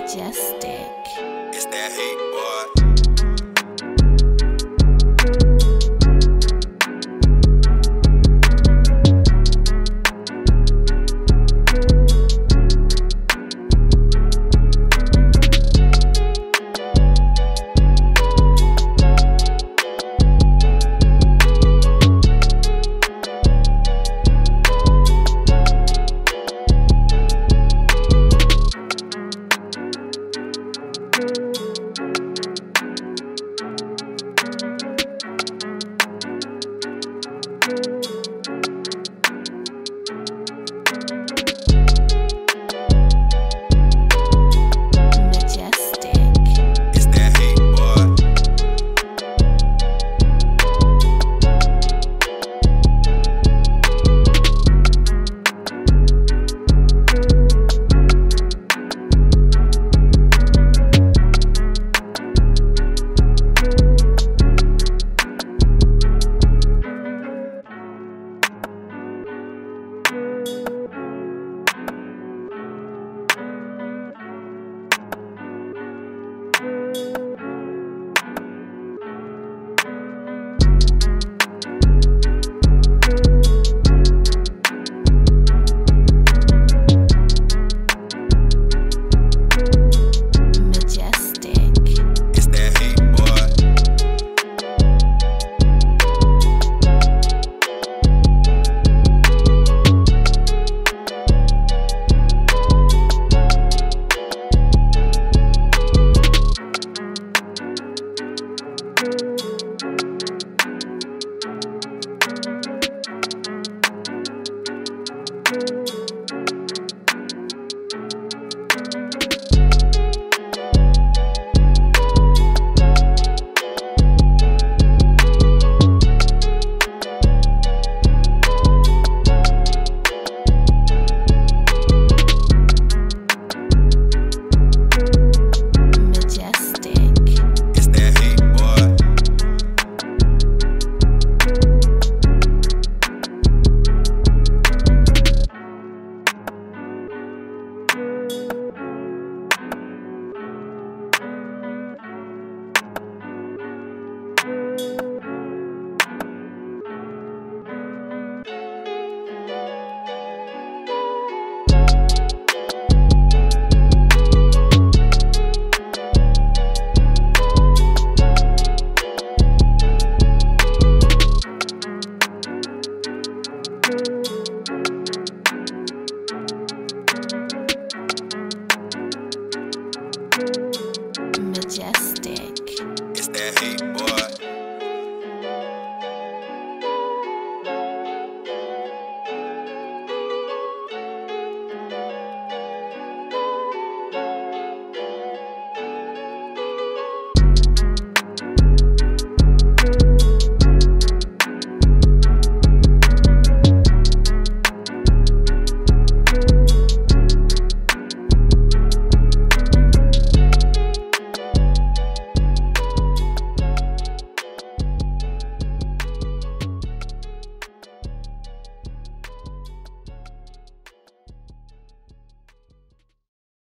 Magestick. It's that hate, boy. Magestick. It's that hate.